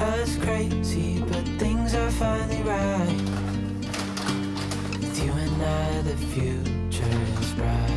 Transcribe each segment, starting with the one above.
us crazy, but things are finally right. With you and I, the future is bright.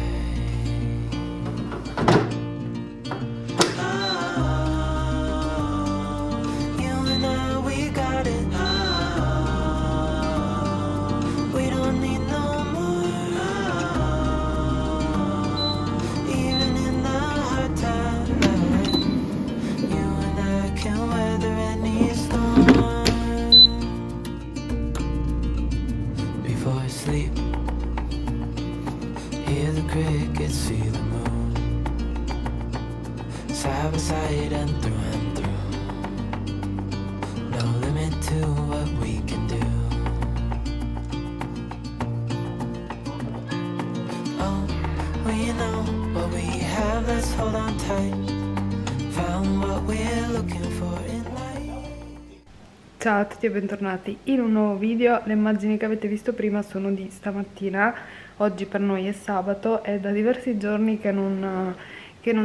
Ciao a tutti e bentornati in un nuovo video. Le immagini che avete visto prima sono di stamattina. Oggi per noi è sabato, è da diversi giorni che non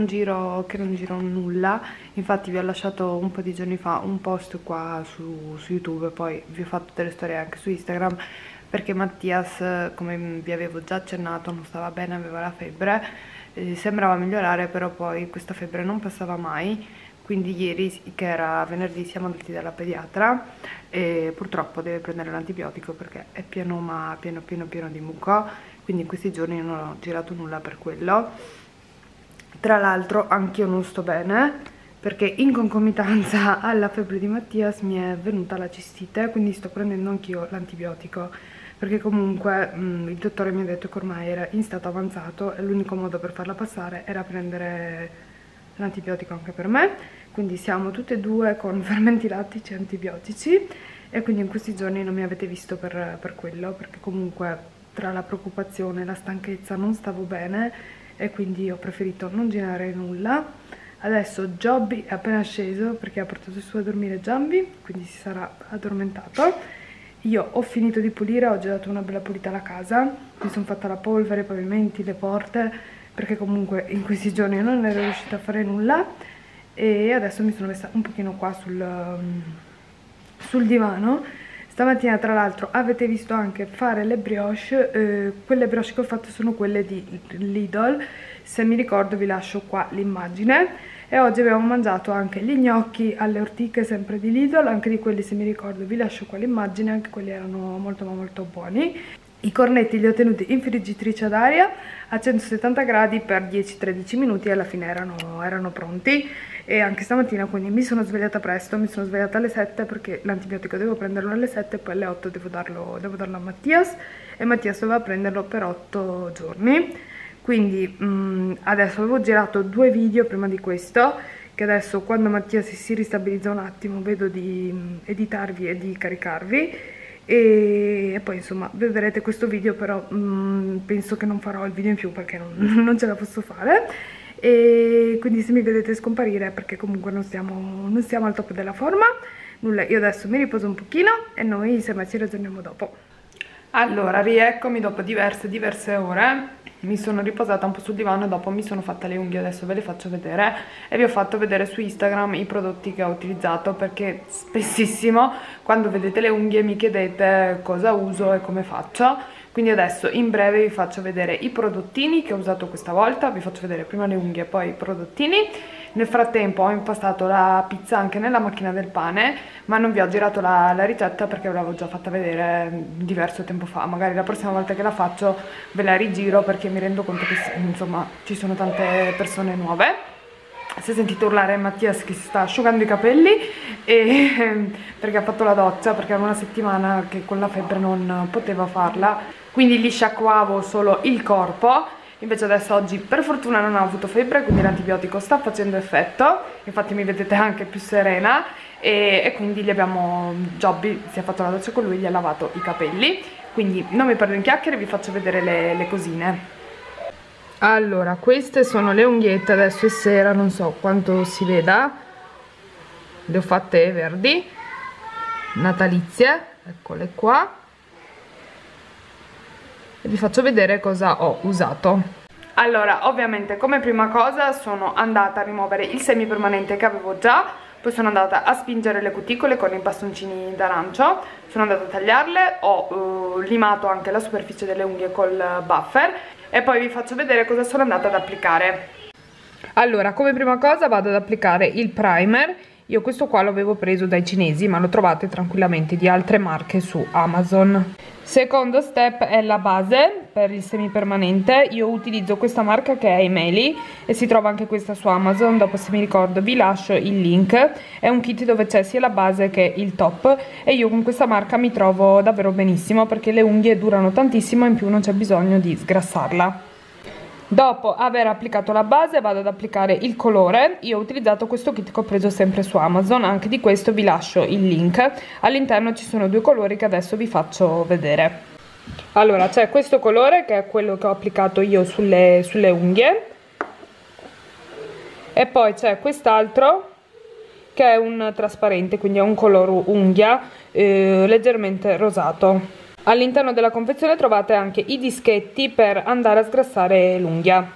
giro nulla. Infatti vi ho lasciato un po' di giorni fa un post qua su YouTube, poi vi ho fatto delle storie anche su Instagram, perché Mattias, come vi avevo già accennato, non stava bene, aveva la febbre, sembrava migliorare, però poi questa febbre non passava mai. Quindi ieri, che era venerdì, siamo andati dalla pediatra e purtroppo deve prendere l'antibiotico perché è pieno, ma pieno di muco, quindi in questi giorni non ho girato nulla per quello. Tra l'altro anch'io non sto bene, perché in concomitanza alla febbre di Mattias mi è venuta la cistite, quindi sto prendendo anch'io l'antibiotico, perché comunque il dottore mi ha detto che ormai era in stato avanzato e l'unico modo per farla passare era prendere l'antibiotico anche per me. Quindi siamo tutte e due con fermenti lattici e antibiotici, e quindi in questi giorni non mi avete visto per quello, perché comunque tra la preoccupazione e la stanchezza non stavo bene e quindi ho preferito non girare nulla. Adesso Jobi è appena sceso perché ha portato il suo a dormire Giambi, quindi si sarà addormentato. Io ho finito di pulire, oggi ho dato una bella pulita alla casa, mi sono fatta la polvere, i pavimenti, le porte, perché comunque in questi giorni non ero riuscita a fare nulla. E adesso mi sono messa un pochino qua sul divano. Stamattina tra l'altro avete visto anche fare le brioche, quelle brioche che ho fatto sono quelle di Lidl, se mi ricordo vi lascio qua l'immagine. E oggi abbiamo mangiato anche gli gnocchi alle ortiche, sempre di Lidl, anche di quelli se mi ricordo vi lascio qua l'immagine, anche quelli erano molto ma molto buoni. I cornetti li ho tenuti in friggitrice ad aria a 170 gradi per 10-13 minuti e alla fine erano pronti. E anche stamattina quindi mi sono svegliata presto, mi sono svegliata alle 7 perché l'antibiotico devo prenderlo alle 7 e poi alle 8 devo darlo a Mattias, e Mattias doveva prenderlo per 8 giorni. Quindi adesso avevo girato 2 video prima di questo, che adesso quando Mattias si ristabilizza un attimo vedo di editarvi e di caricarvi. E poi insomma vedrete questo video, però penso che non farò il video in più perché non ce la posso fare, e quindi se mi vedete scomparire è perché comunque non siamo al top della forma. Nulla, io adesso mi riposo un pochino e noi semmai ci ragioniamo dopo. Allora, rieccomi dopo diverse ore. Mi sono riposata un po' sul divano e dopo mi sono fatta le unghie, adesso ve le faccio vedere, e vi ho fatto vedere su Instagram i prodotti che ho utilizzato, perché spessissimo quando vedete le unghie mi chiedete cosa uso e come faccio. Quindi adesso in breve vi faccio vedere i prodottini che ho usato questa volta, vi faccio vedere prima le unghie e poi i prodottini. Nel frattempo ho impastato la pizza anche nella macchina del pane, ma non vi ho girato la ricetta perché ve l'avevo già fatta vedere diverso tempo fa. Magari la prossima volta che la faccio ve la rigiro, perché mi rendo conto che insomma ci sono tante persone nuove. Se sentite urlare Mattias che si sta asciugando i capelli, e perché ha fatto la doccia, perché era una settimana che con la febbre non poteva farla, quindi gli sciacquavo solo il corpo invece adesso oggi per fortuna non ho avuto febbre, quindi l'antibiotico sta facendo effetto, infatti mi vedete anche più serena e quindi gli abbiamo, Jobi si è fatto la doccia con lui, gli ha lavato i capelli, quindi non mi perdo in chiacchiere, vi faccio vedere le cosine. Allora, queste sono le unghiette, adesso è sera, non so quanto si veda, le ho fatte verdi, natalizie, eccole qua, e vi faccio vedere cosa ho usato. Allora, ovviamente come prima cosa sono andata a rimuovere il semipermanente che avevo già, poi sono andata a spingere le cuticole con i bastoncini d'arancio, sono andata a tagliarle, ho limato anche la superficie delle unghie col buffer e poi vi faccio vedere cosa sono andata ad applicare. Allora, come prima cosa vado ad applicare il primer. Io questo qua l'avevo preso dai cinesi, ma lo trovate tranquillamente di altre marche su Amazon. Secondo step è la base per il semipermanente. Io utilizzo questa marca che è iMaili e si trova anche questa su Amazon, dopo se mi ricordo vi lascio il link. È un kit dove c'è sia la base che il top e io con questa marca mi trovo davvero benissimo perché le unghie durano tantissimo e in più non c'è bisogno di sgrassarla. Dopo aver applicato la base vado ad applicare il colore. Io ho utilizzato questo kit che ho preso sempre su Amazon, anche di questo vi lascio il link. All'interno ci sono due colori che adesso vi faccio vedere. Allora, c'è questo colore che è quello che ho applicato io sulle unghie e poi c'è quest'altro che è un trasparente, quindi è un colore unghia leggermente rosato. All'interno della confezione trovate anche i dischetti per andare a sgrassare l'unghia.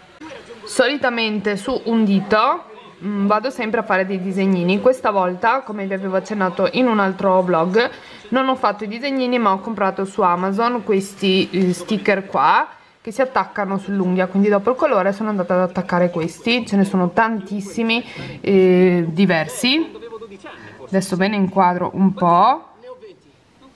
Solitamente su un dito vado sempre a fare dei disegnini. Questa volta, come vi avevo accennato in un altro vlog, non ho fatto i disegnini ma ho comprato su Amazon questi sticker qua che si attaccano sull'unghia, quindi dopo il colore sono andata ad attaccare questi. Ce ne sono tantissimi diversi, adesso ve ne inquadro un po'.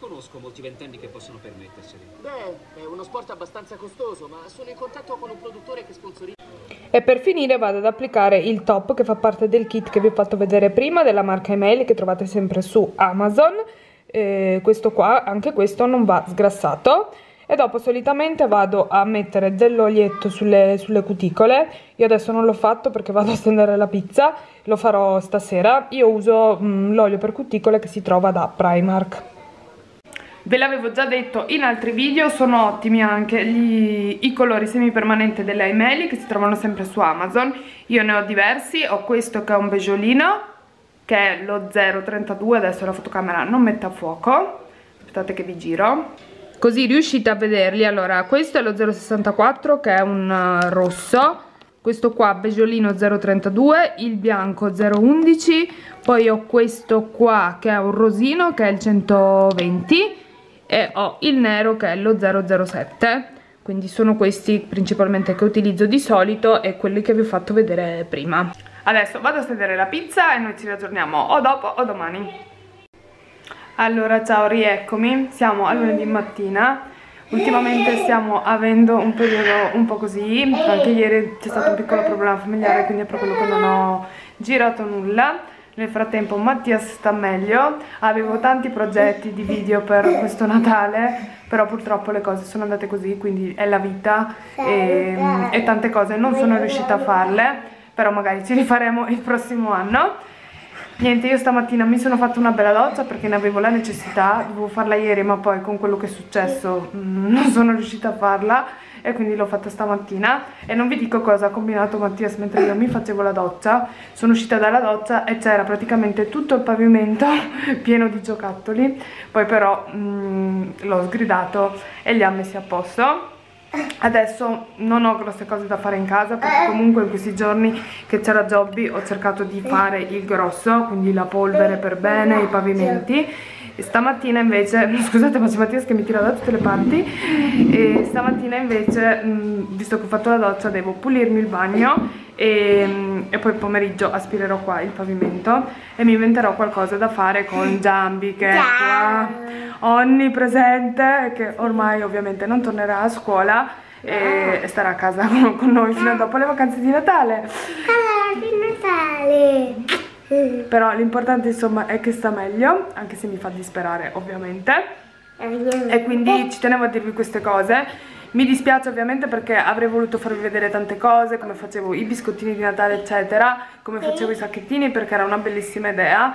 Conosco molti ventenni che possono permetterseli. Beh, è uno sport abbastanza costoso, ma sono in contatto con un produttore che sponsorizza. E per finire vado ad applicare il top che fa parte del kit che vi ho fatto vedere prima della marca iMaili che trovate sempre su Amazon. Questo qua, anche questo non va sgrassato. E dopo solitamente vado a mettere dell'olietto sulle cuticole. Io adesso non l'ho fatto perché vado a stendere la pizza, lo farò stasera. Io uso l'olio per cuticole che si trova da Primark. Ve l'avevo già detto in altri video, sono ottimi anche i colori semipermanente della iMaili che si trovano sempre su Amazon. Io ne ho diversi, ho questo che è un beigeolino, che è lo 032, adesso la fotocamera non mette a fuoco, aspettate che vi giro, così riuscite a vederli. Allora, questo è lo 064 che è un rosso, questo qua beigeolino 032, il bianco 011, poi ho questo qua che è un rosino che è il 120, e ho il nero che è lo 007, quindi sono questi principalmente che utilizzo di solito e quelli che vi ho fatto vedere prima. Adesso vado a sedere la pizza e noi ci riaggiorniamo o dopo o domani. Allora, ciao, rieccomi, siamo a lunedì mattina. Ultimamente stiamo avendo un periodo un po' così, anche ieri c'è stato un piccolo problema familiare, quindi è per quello che non ho girato nulla. Nel frattempo Mattias sta meglio, avevo tanti progetti di video per questo Natale, però purtroppo le cose sono andate così, quindi è la vita e tante cose non sono riuscita a farle, però magari ci rifaremo il prossimo anno. Niente, io stamattina mi sono fatta una bella doccia perché ne avevo la necessità, dovevo farla ieri ma poi con quello che è successo non sono riuscita a farla e quindi l'ho fatta stamattina e non vi dico cosa ha combinato Mattias mentre io mi facevo la doccia. Sono uscita dalla doccia e c'era praticamente tutto il pavimento pieno di giocattoli, poi però l'ho sgridato e li ha messi a posto. Adesso non ho grosse cose da fare in casa perché comunque in questi giorni che c'era Jobi ho cercato di fare il grosso, quindi la polvere per bene, i pavimenti. E stamattina invece, scusate ma c'è Mattias che mi tira da tutte le parti, e stamattina invece visto che ho fatto la doccia devo pulirmi il bagno e poi pomeriggio aspirerò qua il pavimento e mi inventerò qualcosa da fare con Giambi che è qua onnipresente, che ormai ovviamente non tornerà a scuola e starà a casa con noi fino a dopo le vacanze di Natale. Però l'importante insomma è che sta meglio, anche se mi fa disperare ovviamente, e quindi ci tenevo a dirvi queste cose. Mi dispiace ovviamente perché avrei voluto farvi vedere tante cose, come facevo i biscottini di Natale eccetera, come facevo i sacchettini, perché era una bellissima idea,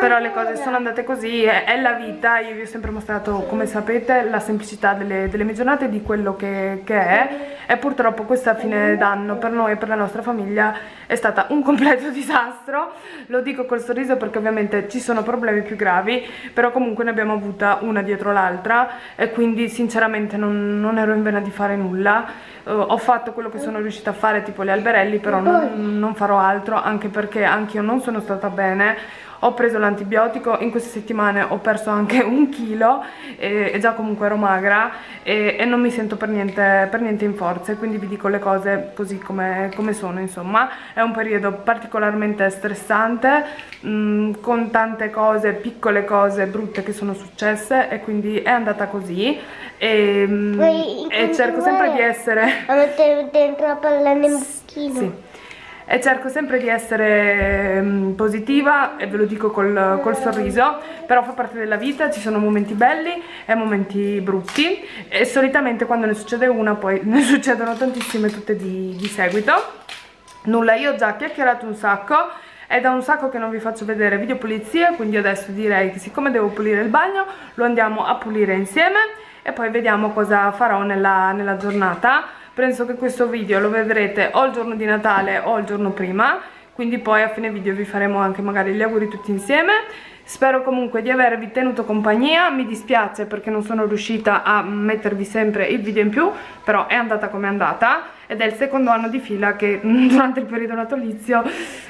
però le cose sono andate così, è la vita. Io vi ho sempre mostrato, come sapete, la semplicità delle mie giornate, di quello che è, e purtroppo questa fine d'anno per noi e per la nostra famiglia è stata un completo disastro. Lo dico col sorriso perché ovviamente ci sono problemi più gravi, però comunque ne abbiamo avuta una dietro l'altra e quindi sinceramente non ero in vena di fare nulla. Ho fatto quello che sono riuscita a fare, tipo gli alberelli, però non farò altro, anche perché anch'io non sono stata bene. Ho preso l'antibiotico, in queste settimane ho perso anche 1 chilo e già comunque ero magra e non mi sento per niente in forze, quindi vi dico le cose così come sono, insomma. È un periodo particolarmente stressante, con tante cose, piccole cose brutte che sono successe, e quindi è andata così e cerco sempre di essere... dentro la palla nel mucchino. Sì. E cerco sempre di essere positiva, e ve lo dico col sorriso, però fa parte della vita, ci sono momenti belli e momenti brutti, e solitamente quando ne succede una poi ne succedono tantissime tutte di seguito. Nulla, io ho già chiacchierato un sacco, è da un sacco che non vi faccio vedere video pulizie, quindi adesso direi che, siccome devo pulire il bagno, lo andiamo a pulire insieme e poi vediamo cosa farò nella giornata. Penso che questo video lo vedrete o il giorno di Natale o il giorno prima, quindi poi a fine video vi faremo anche magari gli auguri tutti insieme. Spero comunque di avervi tenuto compagnia, mi dispiace perché non sono riuscita a mettervi sempre il video in più, però è andata come è andata, ed è il secondo anno di fila che durante il periodo natalizio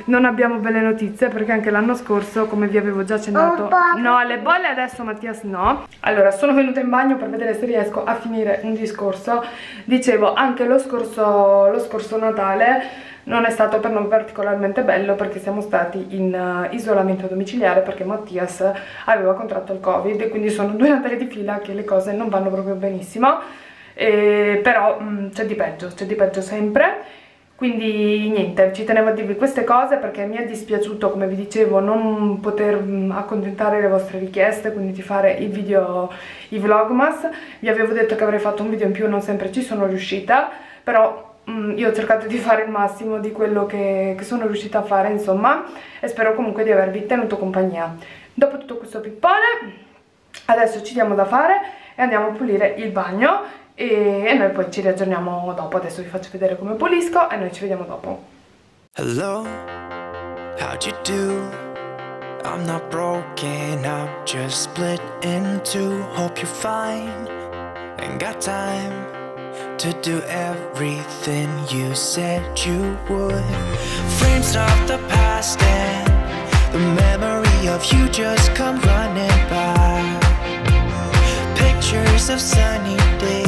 non abbiamo belle notizie, perché anche l'anno scorso, come vi avevo già accennato, no alle bolle, adesso Mattias no. Allora, sono venuta in bagno per vedere se riesco a finire un discorso. Dicevo, anche lo scorso Natale non è stato per noi particolarmente bello, perché siamo stati in isolamento domiciliare perché Mattias aveva contratto il Covid, e quindi sono 2 Natali di fila che le cose non vanno proprio benissimo. Però c'è di peggio sempre, quindi niente, ci tenevo a dirvi queste cose perché mi è dispiaciuto, come vi dicevo, non poter accontentare le vostre richieste, quindi di fare i video, i vlogmas. Vi avevo detto che avrei fatto un video in più, non sempre ci sono riuscita, però io ho cercato di fare il massimo di quello che sono riuscita a fare, insomma, e spero comunque di avervi tenuto compagnia. Dopo tutto questo pippone, adesso ci diamo da fare e andiamo a pulire il bagno, e noi poi ci riaggiorniamo dopo. Adesso vi faccio vedere come pulisco e noi ci vediamo dopo. Hello, how'd you do? I'm not broken, I'm just split in two. Hope you're fine and got time to do everything you said you would. Frames of the past and the memory of you just come running by. Pictures of sunny days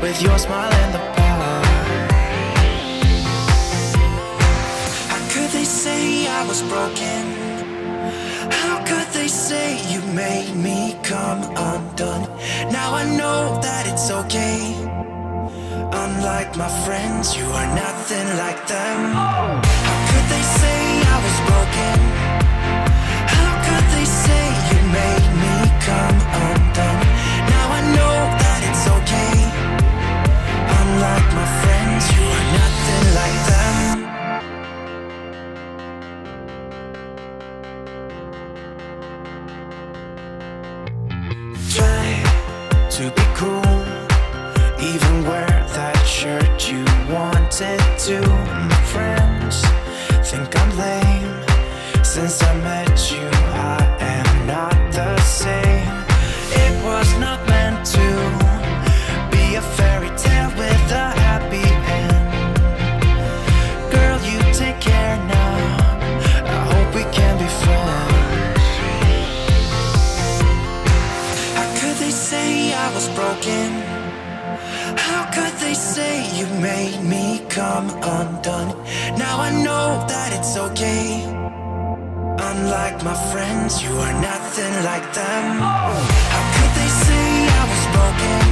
with your smile and the bar. How could they say I was broken? How could they say you made me come undone? Now I know that it's okay. Unlike my friends, you are nothing like them. How could they say I was broken? How could they say you made me come undone? Know that it's okay. Unlike my friends, you are nothing like them. Try to be cool, even wear that shirt you wanted to. My friends think I'm lame. Since I met you, I am not the same. It was not meant to be a fairy tale with a happy end. Girl, you take care now. I hope we can be friends. How could they say I was broken? How could they say you made me come undone? Now I know that it's okay. Unlike my friends, you are nothing like them. How could they say I was broken?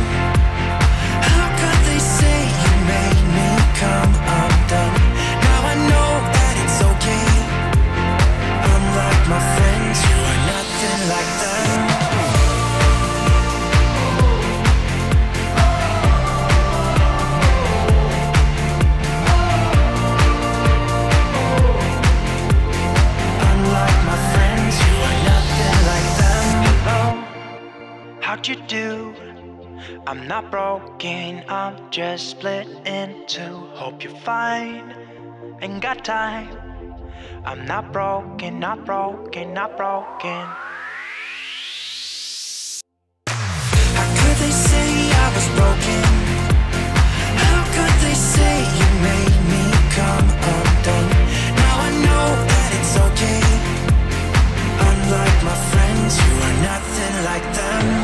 How could they say you made me come undone? Now I know that it's okay. Unlike my friends, you are nothing like them. how'd you do? I'm not broken, I'm just split in two. Hope you're fine, ain't got time. I'm not broken, not broken, not broken. How could they say I was broken? How could they say you made me come undone? Now I know that it's okay. Unlike my friends, you are nothing like them.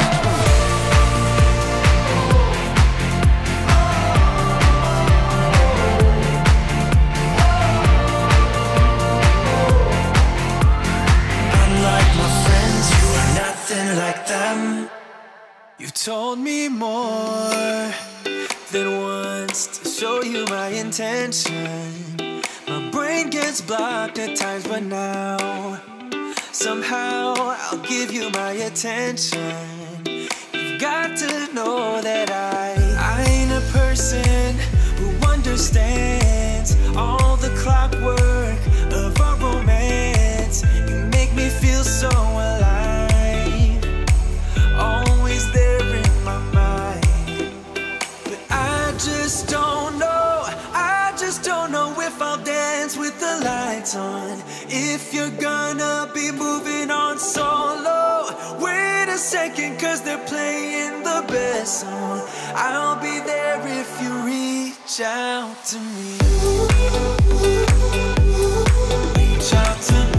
Like them. You told me more than once to show you my intention. My brain gets blocked at times, but now somehow I'll give you my attention. You've got to know that I ain't a person who understands all the clockwork of our romance. You make me feel so alive, there in my mind, but I just don't know. I just don't know if I'll dance with the lights on, if you're gonna be moving on solo. Wait a second, cause they're playing the best song. I'll be there if you reach out to me. Reach out to me.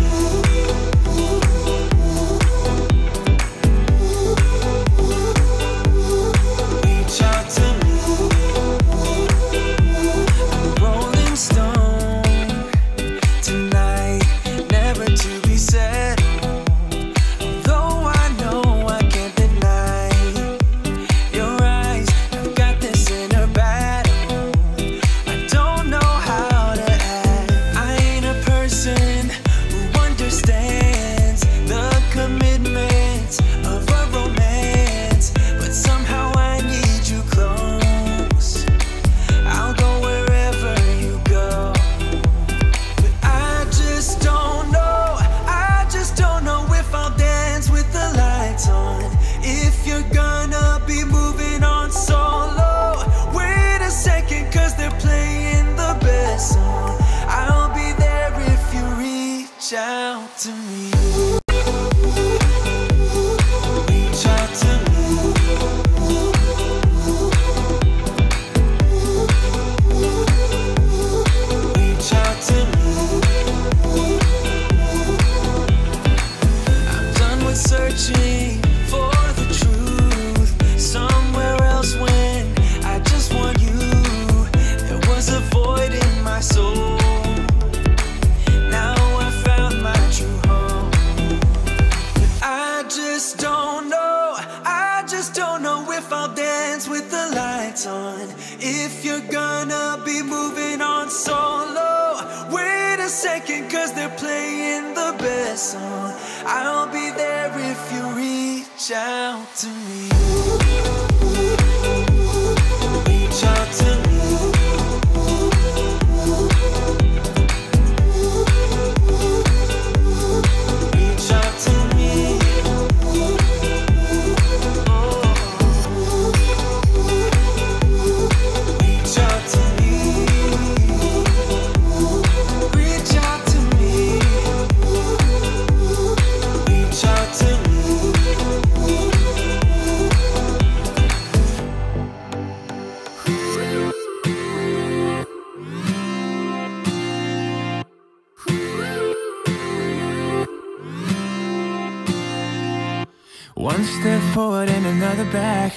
One step forward and another back.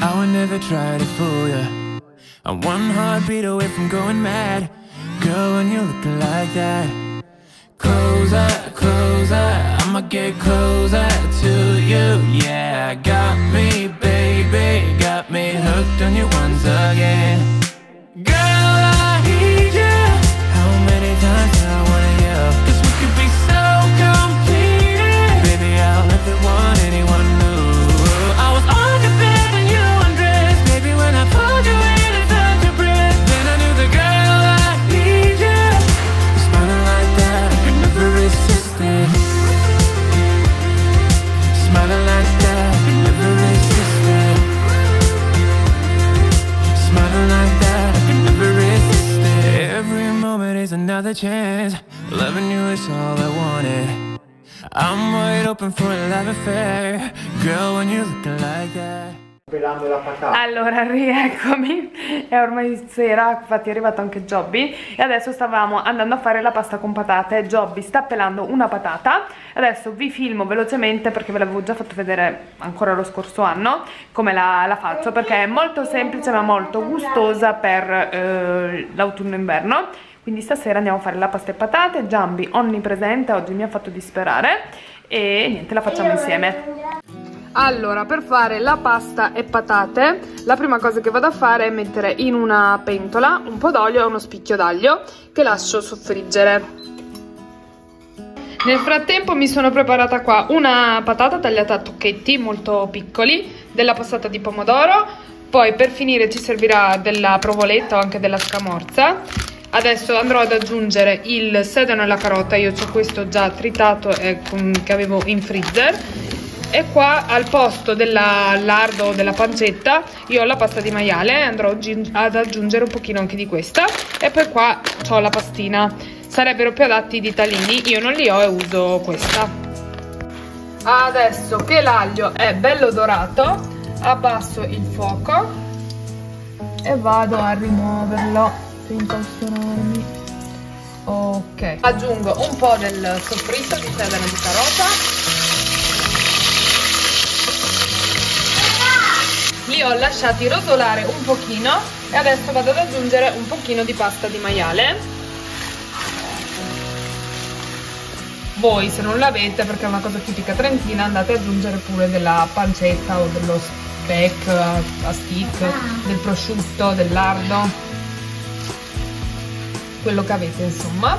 I would never try to fool ya. I'm one heartbeat away from going mad. Girl, when you're looking like that, closer, closer, I'ma get closer to you. Yeah, got me, baby, got me hooked on you once again. Girl, I need you. How many times do I wanna yell? 'Cause we could be so completed. Baby, I'll let the one smiling like that, I could never resist. another chance. Loving you is all I wanted. I'm wide open for a love affair. Girl, when you're looking like that. Allora rieccomi, è ormai sera, infatti è arrivato anche Jobi e adesso stavamo andando a fare la pasta con patate. Jobi sta pelando una patata, adesso vi filmo velocemente perché ve l'avevo già fatto vedere ancora lo scorso anno come la faccio, perché è molto semplice ma molto gustosa per l'autunno-inverno. Quindi stasera andiamo a fare la pasta e patate. Giambi onnipresente, oggi mi ha fatto disperare e niente, la facciamo insieme. Allora, per fare la pasta e patate, la prima cosa che vado a fare è mettere in una pentola un po' d'olio e uno spicchio d'aglio che lascio soffriggere. Nel frattempo mi sono preparata qua una patata tagliata a tocchetti molto piccoli, della passata di pomodoro, poi per finire ci servirà della provoletta o anche della scamorza. Adesso andrò ad aggiungere il sedano e la carota, io ho questo già tritato che avevo in freezer. E qua al posto della lardo o della pancetta io ho la pasta di maiale, andrò ad aggiungere un pochino anche di questa e poi qua ho la pastina. Sarebbero più adatti i ditalini, io non li ho e uso questa. Adesso che l'aglio è bello dorato abbasso il fuoco e vado a rimuoverlo per incautionarmi. Ok, aggiungo un po' del soffritto di sedano e di carota. Li ho lasciati rotolare un pochino e adesso vado ad aggiungere un pochino di pasta di maiale. Voi se non l'avete, perché è una cosa tipica trentina, andate ad aggiungere pure della pancetta o dello speck a stick, del prosciutto, del lardo, quello che avete insomma.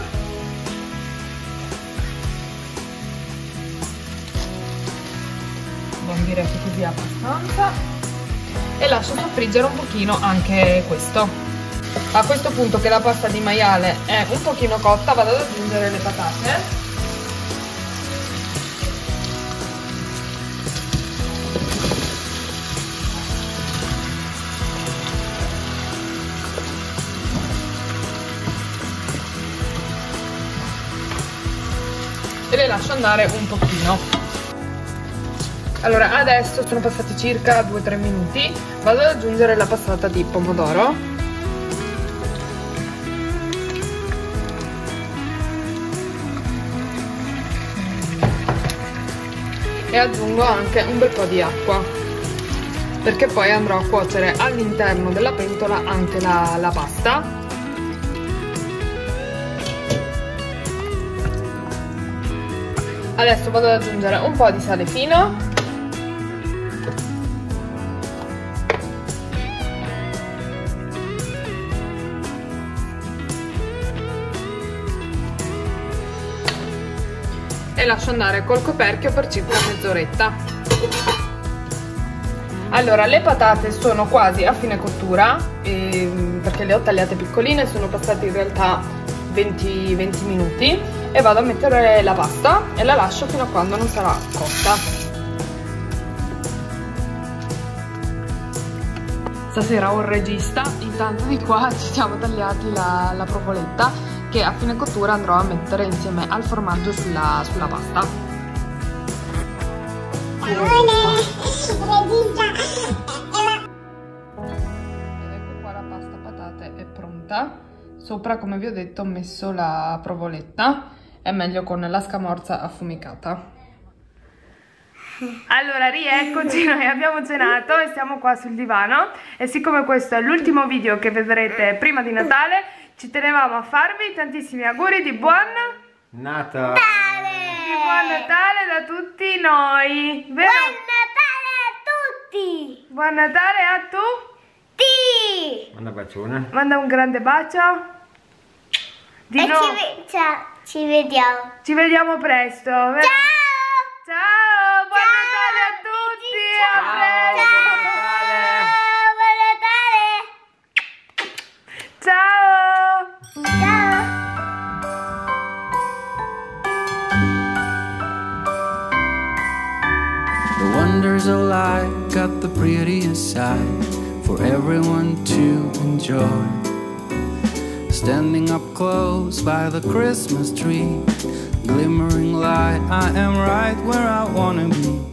Non direi che così abbastanza. E lascio soffriggere un pochino anche questo. A questo punto che la pasta di maiale è un pochino cotta vado ad aggiungere le patate. E le lascio andare un pochino. Allora adesso sono passati circa 2-3 minuti, vado ad aggiungere la passata di pomodoro. E aggiungo anche un bel po' di acqua, perché poi andrò a cuocere all'interno della pentola anche la pasta. Adesso vado ad aggiungere un po' di sale fino. E lascio andare col coperchio per circa mezz'oretta. Allora le patate sono quasi a fine cottura perché le ho tagliate piccoline, sono passati in realtà 20 minuti e vado a mettere la pasta e la lascio fino a quando non sarà cotta. Stasera ho un regista, intanto di qua ci siamo tagliati la provoletta che a fine cottura andrò a mettere insieme al formaggio sulla pasta. Ed ecco qua la pasta patate è pronta. Sopra, come vi ho detto, ho messo la provoletta, è meglio con la scamorza affumicata. Allora rieccoci, noi abbiamo cenato e siamo qua sul divano e siccome questo è l'ultimo video che vedrete prima di Natale ci tenevamo a farvi tantissimi auguri di buon Natale, da tutti noi, vero? Buon Natale a tutti, manda un bacione, manda un grande bacio e no. ci vediamo presto, vero? Ciao. Oh, life got the prettiest side for everyone to enjoy. standing up close by the Christmas tree, glimmering light. I am right where I wanna be.